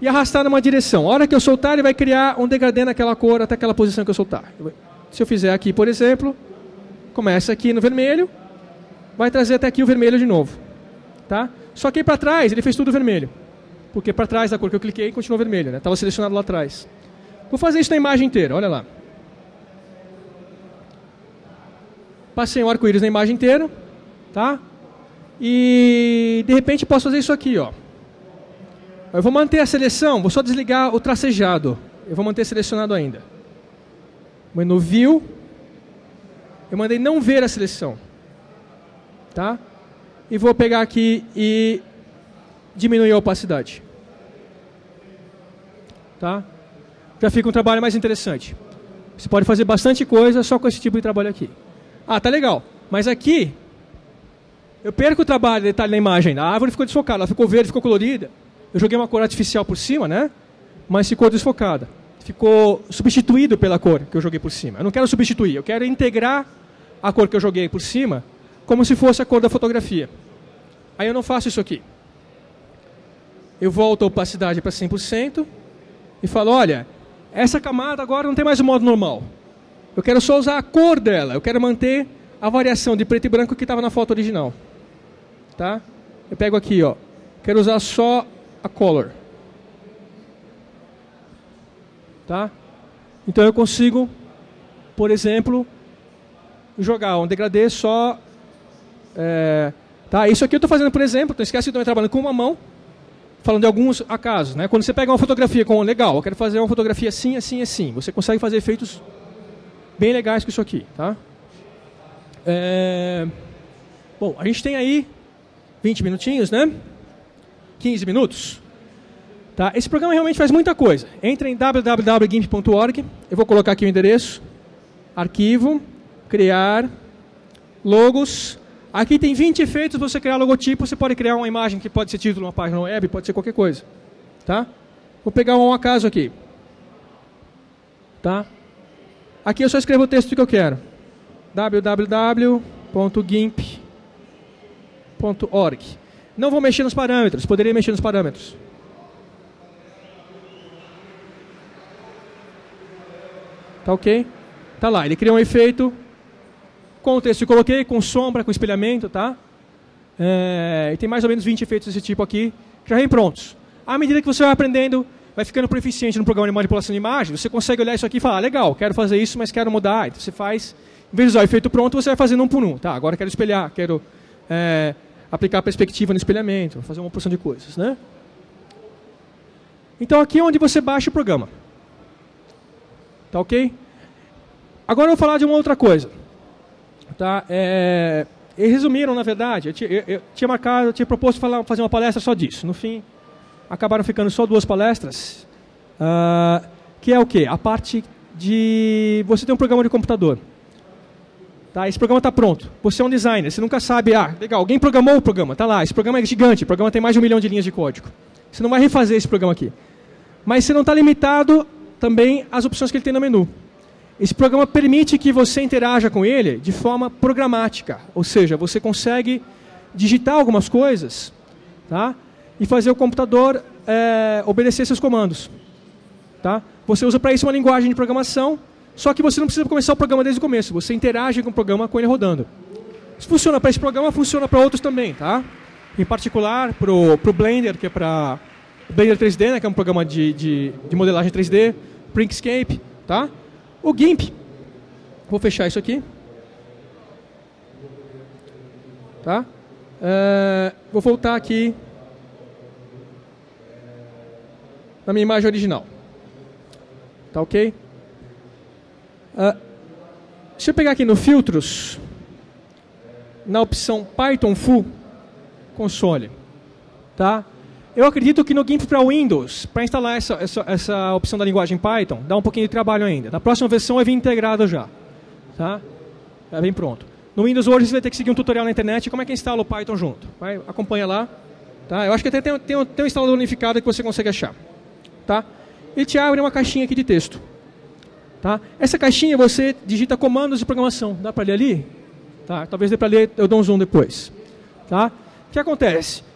e arrastar numa direção. A hora que eu soltar, ele vai criar um degradê naquela cor até aquela posição que eu soltar. Se eu fizer aqui, por exemplo, começa aqui no vermelho, vai trazer até aqui o vermelho de novo. Tá? Só que aí para trás ele fez tudo vermelho. Porque para trás da cor que eu cliquei continuou vermelho, né? Estava selecionado lá atrás. Vou fazer isso na imagem inteira, olha lá. Passei um arco-íris na imagem inteira, tá? E de repente posso fazer isso aqui, ó. Eu vou manter a seleção, vou só desligar o tracejado. Eu vou manter selecionado ainda. Menu View. Eu mandei não ver a seleção. Tá? E vou pegar aqui e diminuir a opacidade. Tá? Já fica um trabalho mais interessante. Você pode fazer bastante coisa só com esse tipo de trabalho aqui. Ah, tá legal. Mas aqui, eu perco o trabalho de detalhe na imagem. A árvore ficou desfocada, ela ficou verde, ficou colorida. Eu joguei uma cor artificial por cima, né? Mas ficou desfocada. Ficou substituído pela cor que eu joguei por cima. Eu não quero substituir, eu quero integrar a cor que eu joguei por cima como se fosse a cor da fotografia. Aí eu não faço isso aqui. Eu volto a opacidade para 100% e falo, olha... Essa camada agora não tem mais o modo normal. Eu quero só usar a cor dela. Eu quero manter a variação de preto e branco que estava na foto original. Tá? Eu pego aqui, ó. Quero usar só a color. Tá? Então eu consigo, por exemplo, jogar um degradê só... Tá? Isso aqui eu estou fazendo, por exemplo, então esquece que eu estou trabalhando com uma mão, falando de alguns acasos. Né? Quando você pega uma fotografia com legal, eu quero fazer uma fotografia assim, assim, assim. Você consegue fazer efeitos bem legais com isso aqui. Tá? Bom, a gente tem aí 20 minutinhos, né? 15 minutos. Tá? Esse programa realmente faz muita coisa. Entra em www.gimp.org. Eu vou colocar aqui o endereço. Arquivo. Criar. Logos. Aqui tem 20 efeitos. Você criar logotipo. Você pode criar uma imagem que pode ser título, uma página web, pode ser qualquer coisa. Tá? Vou pegar um acaso aqui. Tá? Aqui eu só escrevo o texto que eu quero. www.gimp.org. Não vou mexer nos parâmetros. Poderia mexer nos parâmetros. Tá ok? Tá lá. Ele criou um efeito com o texto que eu coloquei, com sombra, com espelhamento, tá? E tem mais ou menos 20 efeitos desse tipo aqui, já vem prontos. À medida que você vai aprendendo, vai ficando proficiente no programa de manipulação de imagem, você consegue olhar isso aqui e falar, ah, legal, quero fazer isso, mas quero mudar. Então você faz, em vez de usar o efeito pronto, você vai fazendo um por um. Tá, agora quero espelhar, quero... aplicar perspectiva no espelhamento, fazer uma porção de coisas, né? Então aqui é onde você baixa o programa. Tá ok? Agora eu vou falar de uma outra coisa. Tá? Eles resumiram, na verdade, eu tinha proposto fazer uma palestra só disso. No fim, acabaram ficando só duas palestras. Que é o quê? A parte de... Você tem um programa de computador. Tá, esse programa está pronto. Você é um designer, você nunca sabe, ah, legal, alguém programou o programa, tá lá, esse programa é gigante, o programa tem mais de 1 milhão de linhas de código. Você não vai refazer esse programa aqui. Mas você não está limitado também às opções que ele tem no menu. Esse programa permite que você interaja com ele de forma programática, ou seja, você consegue digitar algumas coisas, tá, e fazer o computador obedecer seus comandos. Tá? Você usa para isso uma linguagem de programação. Só que você não precisa começar o programa desde o começo. Você interage com o programa, com ele rodando. Isso funciona para esse programa, funciona para outros também, tá? Em particular, para o Blender, que é para Blender 3D, né, que é um programa de modelagem 3D, para o Inkscape, tá? O GIMP. Vou fechar isso aqui. Tá? Vou voltar aqui na minha imagem original. Tá ok? Se eu pegar aqui no Filtros, na opção Python-Fu, console, tá? Eu acredito que no GIMP para Windows, para instalar essa opção da linguagem Python, dá um pouquinho de trabalho ainda. Na próxima versão vai vir integrado já. Tá? Já vem pronto. No Windows hoje você vai ter que seguir um tutorial na internet como é que instala o Python junto. Vai, acompanha lá. Tá? Eu acho que até tem um instalador unificado que você consegue achar. Tá? Ele te abre uma caixinha aqui de texto. Tá? Essa caixinha você digita comandos de programação. Dá para ler ali? Tá? Talvez dê para ler, eu dou um zoom depois. Tá? O que acontece?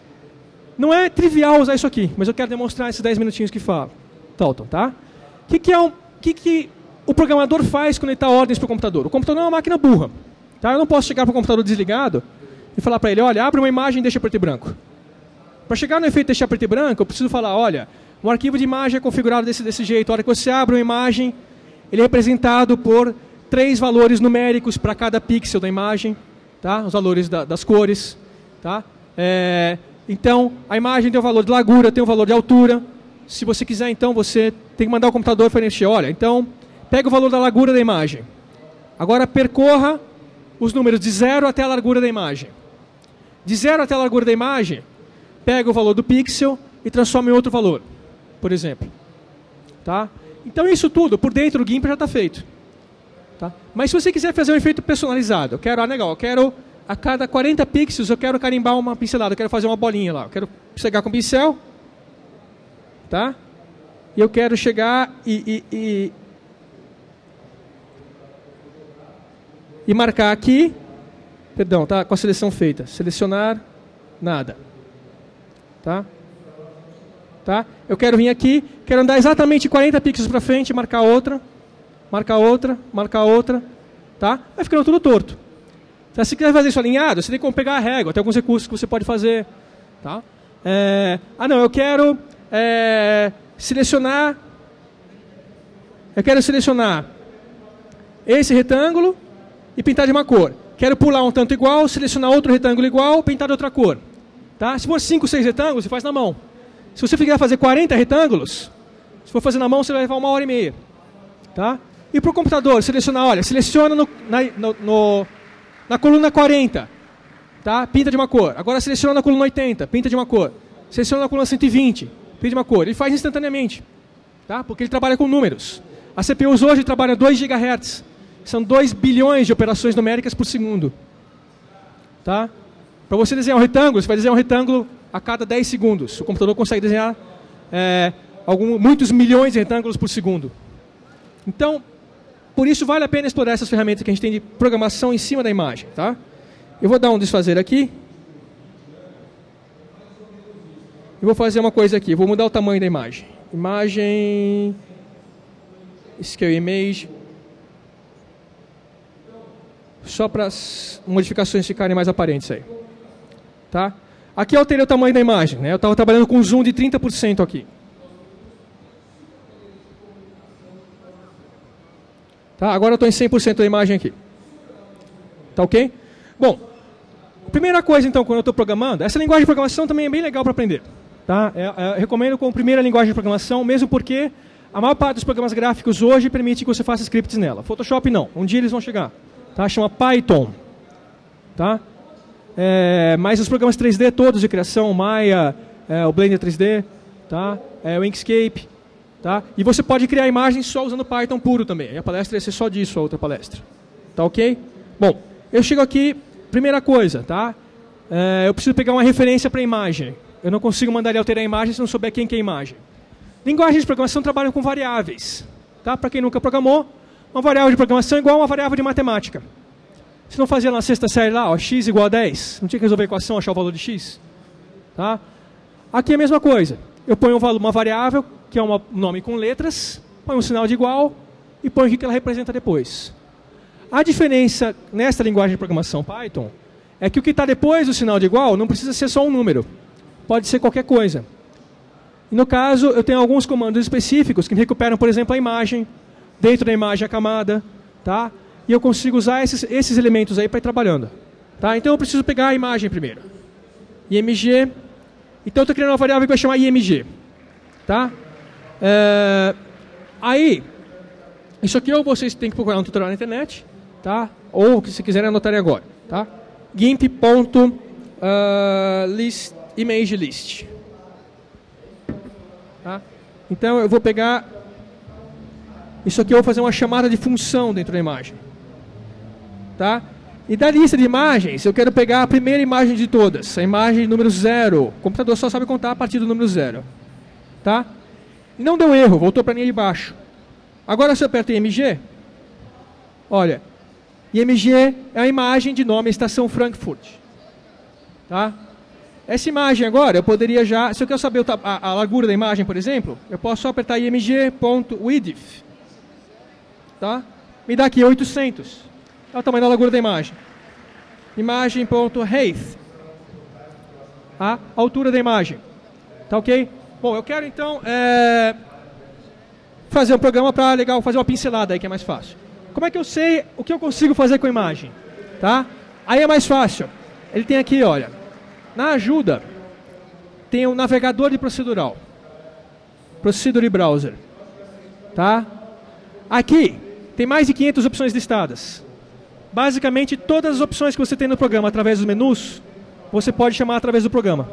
Não é trivial usar isso aqui, mas eu quero demonstrar esses 10 minutinhos que faltam. Tá? O que o programador faz quando ele dá ordens para o computador? O computador não é uma máquina burra. Tá? Eu não posso chegar para o computador desligado e falar para ele, olha, abre uma imagem e deixa preto e branco. Para chegar no efeito deixar preto e branco, eu preciso falar, olha, um arquivo de imagem é configurado desse jeito. A hora que você abre uma imagem, ele é representado por 3 valores numéricos para cada pixel da imagem, tá? Os valores das cores. Tá? Então, a imagem tem o valor de largura, tem o valor de altura. Se você quiser, então, você tem que mandar o computador para preencher. Olha, então, pega o valor da largura da imagem. Agora, percorra os números de 0 até a largura da imagem. De 0 até a largura da imagem, pega o valor do pixel e transforma em outro valor, por exemplo. Tá? Então isso tudo, por dentro do GIMP já está feito. Tá? Mas se você quiser fazer um efeito personalizado, eu quero, legal, eu quero a cada 40 pixels, eu quero carimbar uma pincelada, eu quero fazer uma bolinha lá, eu quero chegar com o pincel, tá? E eu quero chegar e marcar aqui, perdão, tá com a seleção feita, selecionar, nada. Tá? Tá? Eu quero vir aqui, quero andar exatamente 40 pixels para frente, marcar outra, marcar outra, marcar outra. Tá? Vai ficando tudo torto. Então, se quiser fazer isso alinhado, você tem como pegar a régua. Tem alguns recursos que você pode fazer. Tá? Eu quero selecionar... Eu quero selecionar esse retângulo e pintar de uma cor. Quero pular um tanto igual, selecionar outro retângulo igual, pintar de outra cor. Tá? Se for 5, 6 retângulos, você faz na mão. Se você quiser fazer 40 retângulos, se for fazer na mão, você vai levar 1h30. Tá? E para o computador, selecionar, olha, seleciona na coluna 40, tá? Pinta de uma cor. Agora seleciona na coluna 80, pinta de uma cor. Seleciona na coluna 120, pinta de uma cor. Ele faz instantaneamente, tá? Porque ele trabalha com números. As CPUs hoje trabalham 2 GHz. São 2 bilhões de operações numéricas por segundo. Tá? Para você desenhar um retângulo, você vai desenhar um retângulo a cada 10 segundos. O computador consegue desenhar muitos milhões de retângulos por segundo. Então, por isso vale a pena explorar essas ferramentas que a gente tem de programação em cima da imagem. Tá? Eu vou dar um desfazer aqui. Eu vou fazer uma coisa aqui. Vou mudar o tamanho da imagem. Imagem... Scale Image. Só para as modificações ficarem mais aparentes aí. Tá? Aqui eu alterei o tamanho da imagem. Né? Eu estava trabalhando com um zoom de 30% aqui. Tá? Agora eu estou em 100% da imagem aqui. Tá ok? Bom, a primeira coisa então, quando eu estou programando, essa linguagem de programação também é bem legal para aprender. Tá? Eu recomendo como primeira linguagem de programação, mesmo porque a maior parte dos programas gráficos hoje permite que você faça scripts nela. Photoshop não. Um dia eles vão chegar. Tá? Chama Python. Tá? Mas os programas 3D todos de criação, Maya, o Blender 3D, tá? O Inkscape. Tá? E você pode criar imagens só usando Python puro também. A palestra ia ser só disso, a outra palestra. Tá ok? Bom, eu chego aqui, primeira coisa, tá? Eu preciso pegar uma referência para a imagem. Eu não consigo mandar ele alterar a imagem se não souber quem que é a imagem. Linguagens de programação trabalham com variáveis. Tá? Para quem nunca programou, uma variável de programação é igual a uma variável de matemática. Você não fazia na sexta série lá, ó, x igual a 10? Não tinha que resolver a equação, achar o valor de x? Tá? Aqui é a mesma coisa. Eu ponho uma variável, que é um nome com letras, ponho um sinal de igual e ponho o que ela representa depois. A diferença nesta linguagem de programação Python é que o que está depois do sinal de igual não precisa ser só um número. Pode ser qualquer coisa. E no caso, eu tenho alguns comandos específicos que recuperam, por exemplo, a imagem, dentro da imagem a camada, tá? E eu consigo usar esses elementos aí para ir trabalhando. Tá? Então eu preciso pegar a imagem primeiro. IMG. Então eu estou criando uma variável que vai chamar IMG. Tá? Aí, isso aqui ou vocês têm que procurar um tutorial na internet, tá? Ou se quiserem anotarem agora. Tá? GIMP.ImageList. Tá? Então eu vou pegar... Isso aqui eu vou fazer uma chamada de função dentro da imagem. Tá? E da lista de imagens, eu quero pegar a primeira imagem de todas. A imagem número 0. O computador só sabe contar a partir do número 0. Tá? E não deu erro, voltou para a linha de baixo. Agora se eu aperto IMG, olha, IMG é a imagem de nome Estação Frankfurt. Tá? Essa imagem agora, eu poderia já... Se eu quero saber a largura da imagem, por exemplo, eu posso só apertar img.width. Tá? Me dá aqui 800. É o tamanho da largura da imagem. Imagem.height. A altura da imagem. Tá ok? Bom, eu quero então fazer um programa para fazer uma pincelada aí que é mais fácil. Como é que eu sei o que eu consigo fazer com a imagem? Tá? Aí é mais fácil. Ele tem aqui, olha. Na ajuda tem um navegador de procedural. Procedure Browser. Tá? Aqui tem mais de 500 opções listadas. Basicamente, todas as opções que você tem no programa através dos menus, você pode chamar através do programa.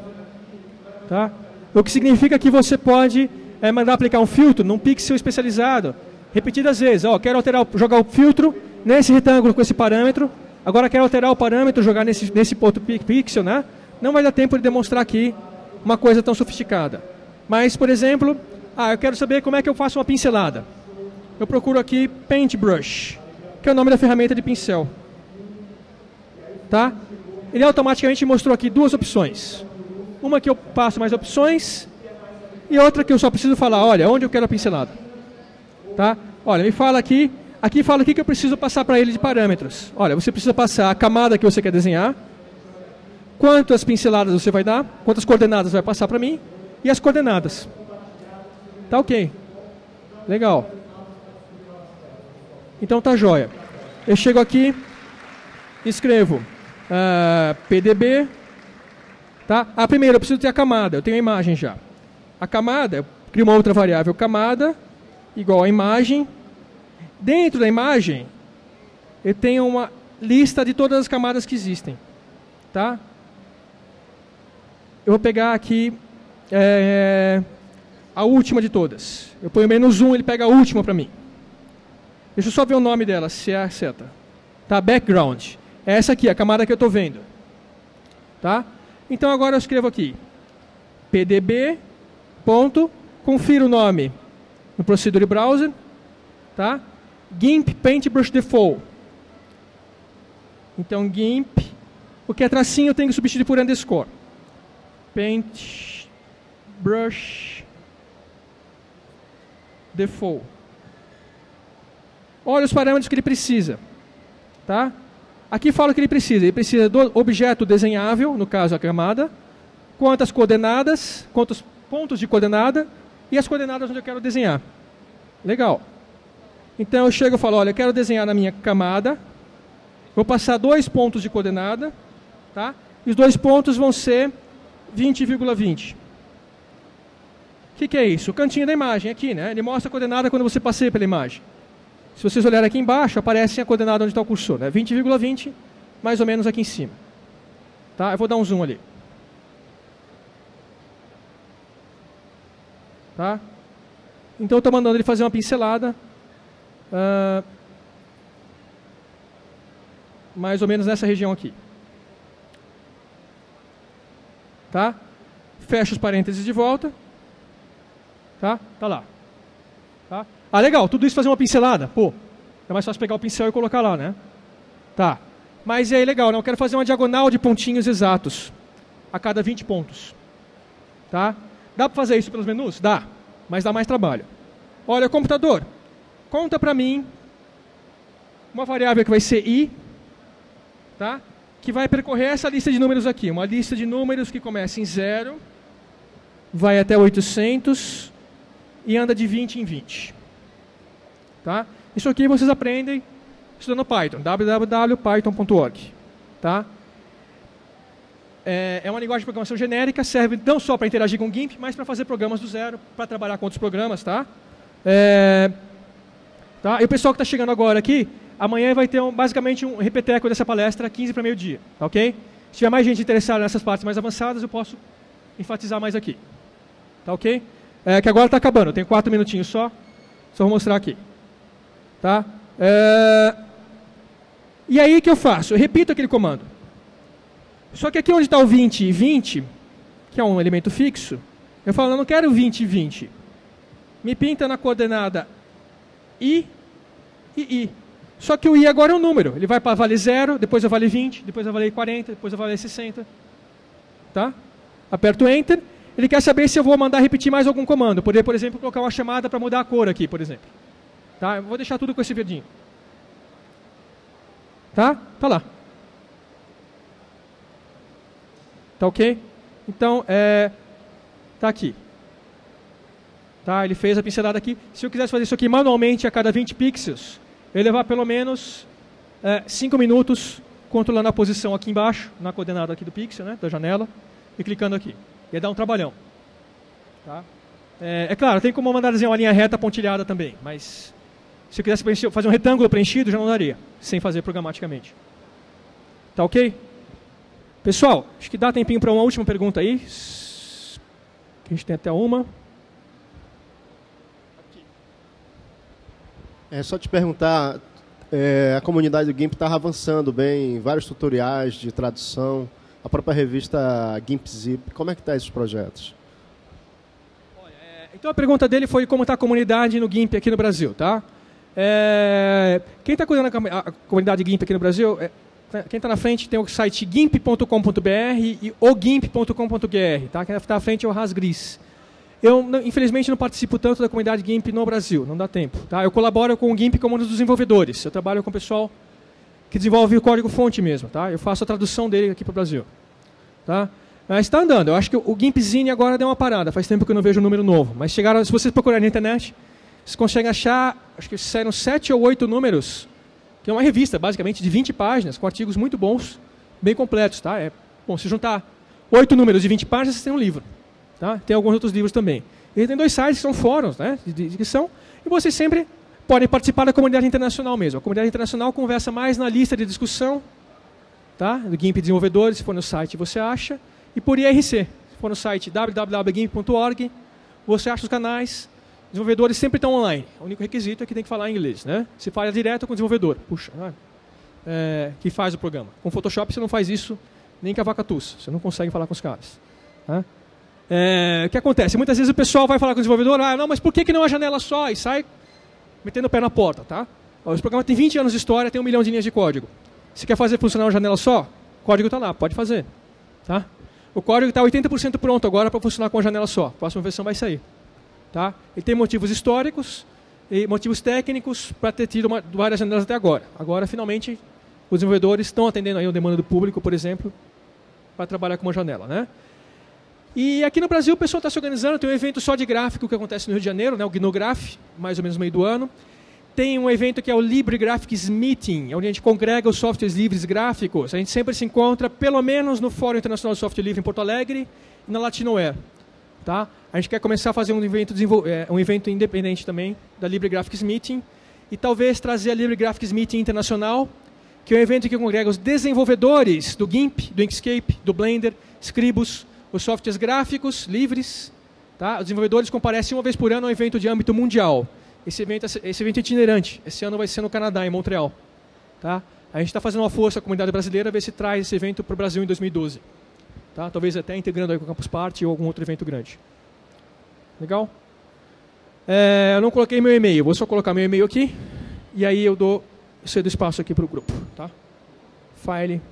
Tá? O que significa que você pode mandar aplicar um filtro num pixel especializado, repetidas vezes. Ó, quero jogar o filtro nesse retângulo com esse parâmetro, agora quero alterar o parâmetro, jogar nesse outro pixel. Né? Não vai dar tempo de demonstrar aqui uma coisa tão sofisticada. Mas, por exemplo, eu quero saber como é que eu faço uma pincelada. Eu procuro aqui Paintbrush, que é o nome da ferramenta de pincel. Tá? Ele automaticamente mostrou aqui duas opções. Uma que eu passo mais opções e outra que eu só preciso falar, olha, onde eu quero a pincelada. Tá? Olha, me fala aqui Aqui fala o que eu preciso passar para ele de parâmetros. Olha, você precisa passar a camada que você quer desenhar, quantas pinceladas você vai dar, quantas coordenadas vai passar para mim, e as coordenadas. Tá ok. Legal. Então tá joia. Eu chego aqui, escrevo PDB. Tá? Ah, primeiro eu preciso ter a camada, eu tenho a imagem já. A camada, eu crio uma outra variável, camada, igual a imagem. Dentro da imagem, eu tenho uma lista de todas as camadas que existem. Tá? Eu vou pegar aqui a última de todas. Eu ponho -1, ele pega a última para mim. Deixa eu só ver o nome dela, se é a seta. Tá, background. É essa aqui, a camada que eu estou vendo. Tá? Então agora eu escrevo aqui. PDB. Confiro o nome no Procedure Browser. Tá? GIMP Paintbrush Default. Então GIMP. O que é tracinho eu tenho que substituir por underscore. Paintbrush Default. Olha os parâmetros que ele precisa. Tá? Aqui fala o que ele precisa. Ele precisa do objeto desenhável, no caso a camada, quantas coordenadas, quantos pontos de coordenada e as coordenadas onde eu quero desenhar. Legal. Então eu chego e falo, olha, eu quero desenhar na minha camada, vou passar 2 pontos de coordenada, tá? E os 2 pontos vão ser 20,20. O que é isso? O cantinho da imagem aqui, né? Ele mostra a coordenada quando você passeia pela imagem. Se vocês olharem aqui embaixo, aparece a coordenada onde está o cursor, né? 20,20, mais ou menos aqui em cima. Tá? Eu vou dar um zoom ali. Tá? Então eu estou mandando ele fazer uma pincelada, mais ou menos nessa região aqui. Tá? Fecho os parênteses de volta. Tá? Tá lá. Tá? Ah, legal, tudo isso fazer uma pincelada. Pô, é mais fácil pegar o pincel e colocar lá, né? Tá. Mas é legal, né? Eu quero fazer uma diagonal de pontinhos exatos a cada 20 pontos. Tá? Dá para fazer isso pelos menus? Dá, mas dá mais trabalho. Olha, computador, conta para mim uma variável que vai ser i, tá? Que vai percorrer essa lista de números aqui. Uma lista de números que começa em 0, vai até 800 e anda de 20 em 20. Tá? Isso aqui vocês aprendem estudando Python, www.python.org. Tá? É uma linguagem de programação genérica, serve não só para interagir com o GIMP, mas para fazer programas do zero, para trabalhar com outros programas. Tá? Tá? E o pessoal que está chegando agora aqui, amanhã vai ter basicamente um repeteco dessa palestra, 15 para meio-dia. Tá, okay? Se tiver mais gente interessada nessas partes mais avançadas, eu posso enfatizar mais aqui. Tá, ok? Que agora está acabando, eu tenho 4 minutinhos só. Só vou mostrar aqui. Tá? E aí o que eu faço? Eu repito aquele comando. Só que aqui onde está o 20 e 20, que é um elemento fixo, eu falo, eu não quero 20 e 20. Me pinta na coordenada i e i. Só que o i agora é um número. Ele vai para valer 0, depois vai valer 20, depois vai valer 40, depois vai valer 60. Tá? Aperto Enter. Ele quer saber se eu vou mandar repetir mais algum comando. Eu poderia, por exemplo, colocar uma chamada para mudar a cor aqui, por exemplo. Tá? Eu vou deixar tudo com esse verdinho. Tá? Tá lá. Tá ok? Então, tá aqui. Tá? Ele fez a pincelada aqui. Se eu quisesse fazer isso aqui manualmente a cada 20 pixels, eu ia levar pelo menos 5 minutos controlando a posição aqui embaixo, na coordenada aqui do pixel, né, da janela, e clicando aqui. Ia dar um trabalhão. Tá? É claro, tem como mandar desenhar uma linha reta pontilhada também, mas se eu quisesse fazer um retângulo preenchido, já não daria, sem fazer programaticamente. Tá ok? Pessoal, acho que dá tempinho para uma última pergunta aí. A gente tem até uma. É só te perguntar, a comunidade do GIMP estava avançando bem, vários tutoriais de tradução, a própria revista GIMP Zip, como é que está esses projetos? Olha, então a pergunta dele foi como está a comunidade no GIMP aqui no Brasil, tá? Quem está cuidando da comunidade GIMP aqui no Brasil, quem está na frente tem o site gimp.com.br e ogimp.com.br, tá? Quem está na frente é o Ras Gris. Eu, infelizmente, não participo tanto da comunidade GIMP no Brasil, não dá tempo. Tá? Eu colaboro com o GIMP como um dos desenvolvedores. Eu trabalho com o pessoal que desenvolve o código-fonte mesmo. Tá? Eu faço a tradução dele aqui para o Brasil. Tá? Mas está andando. Eu acho que o GIMPzine agora deu uma parada. Faz tempo que eu não vejo um número novo. Mas chegaram, se vocês procurarem na internet, vocês conseguem achar, acho que saíram 7 ou 8 números, que é uma revista, basicamente, de 20 páginas, com artigos muito bons, bem completos. Tá? É, bom, se juntar 8 números de 20 páginas, vocês têm um livro. Tá? Tem alguns outros livros também. E tem 2 sites que são fóruns, né, de discussão, e vocês sempre podem participar da comunidade internacional mesmo. A comunidade internacional conversa mais na lista de discussão, tá, do GIMP Desenvolvedores, se for no site você acha, e por IRC, se for no site www.gimp.org, você acha os canais, desenvolvedores sempre estão online. O único requisito é que tem que falar em inglês. Né? Se fala direto com o desenvolvedor, puxa, né? É, que faz o programa. Com Photoshop você não faz isso nem com a vaca-tussa, você não consegue falar com os caras. Tá? É, o que acontece? Muitas vezes o pessoal vai falar com o desenvolvedor, ah, não, mas por que não é uma janela só? E sai metendo o pé na porta, tá? Esse programa tem 20 anos de história, tem 1 milhão de linhas de código. Se quer fazer funcionar uma janela só, o código está lá, pode fazer. Tá? O código está 80% pronto agora para funcionar com uma janela só. A próxima versão vai sair. Tá? E tem motivos históricos e motivos técnicos para ter tido várias janelas até agora. Agora, finalmente, os desenvolvedores estão atendendo aí a demanda do público, por exemplo, para trabalhar com uma janela, né? E aqui no Brasil o pessoal está se organizando, tem um evento só de gráfico que acontece no Rio de Janeiro, né, o GNUGRAF, mais ou menos no meio do ano. Tem um evento que é o Libre Graphics Meeting, onde a gente congrega os softwares livres gráficos. A gente sempre se encontra, pelo menos no Fórum Internacional de Software Livre em Porto Alegre e na Latinoair. Tá? A gente quer começar a fazer um evento independente também da Libre Graphics Meeting e talvez trazer a Libre Graphics Meeting Internacional, que é um evento que congrega os desenvolvedores do GIMP, do Inkscape, do Blender, Scribus, os softwares gráficos livres, tá? Os desenvolvedores comparecem uma vez por ano a um evento de âmbito mundial. Esse evento é itinerante. Esse ano vai ser no Canadá, em Montreal. Tá? A gente está fazendo uma força à comunidade brasileira, ver se traz esse evento para o Brasil em 2012. Tá? Talvez até integrando aí com o Campus Party ou algum outro evento grande. Legal? É, eu não coloquei meu e-mail. Vou só colocar meu e-mail aqui. E aí eu cedo espaço aqui para o grupo. Tá? File.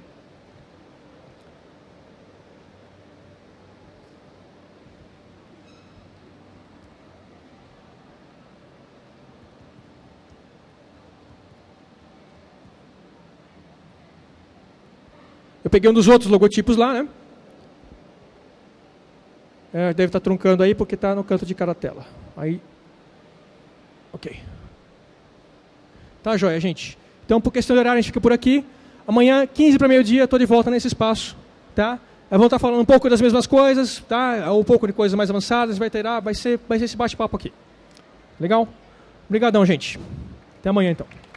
Eu peguei um dos outros logotipos lá, né? É, deve estar truncando aí porque está no canto de cada tela. Aí, ok. Tá joia, gente. Então, por questão de horário, a gente fica por aqui. Amanhã, 15 para meio-dia, estou de volta nesse espaço. Tá? Eu vou estar falando um pouco das mesmas coisas, tá? Ou um pouco de coisas mais avançadas. Vai ser esse bate-papo aqui. Legal? Obrigadão, gente. Até amanhã, então.